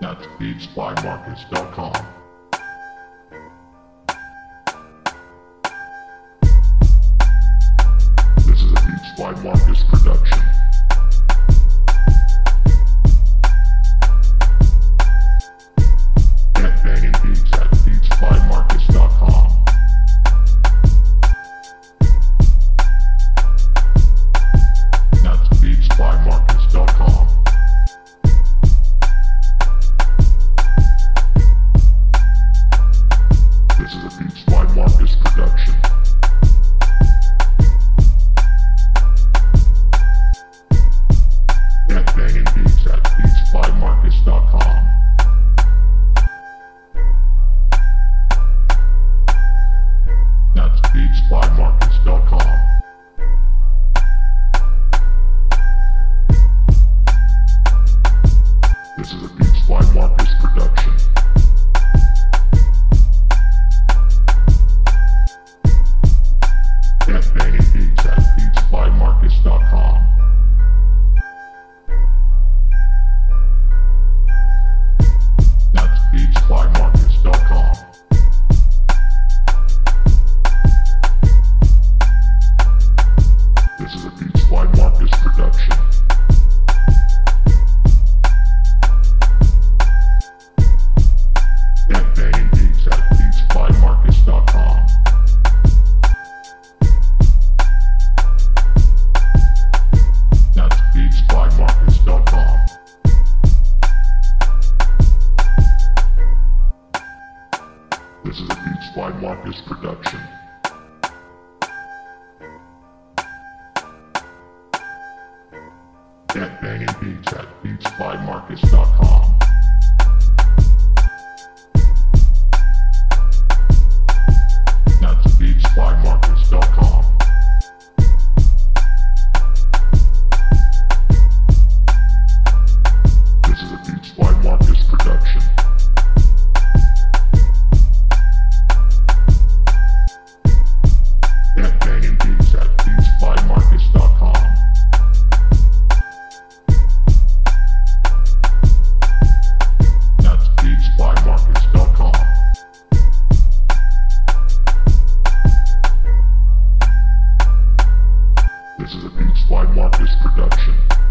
That's BeatsByMarkus.com. This is a Beats by Markus production. Get banging beats at BeatsByMarkus.com. That's BeatsByMarkus.com. This is a Beats by Markus production. Get banging beats at BeatsByMarkus.com. That's BeatsByMarkus.com. This is a Beats by Markus production. This is a Beats by Markus production. Get banging beats at BeatsByMarkus.com. That's BeatsByMarkus.com. This is a Beats by Markus production. Get banging beats at BeatsByMarkus.com. That's BeatsByMarkus.com. This is a Beats by Markus production. Get banging beats at BeatsByMarkus.com. This is a Beats by Markus production.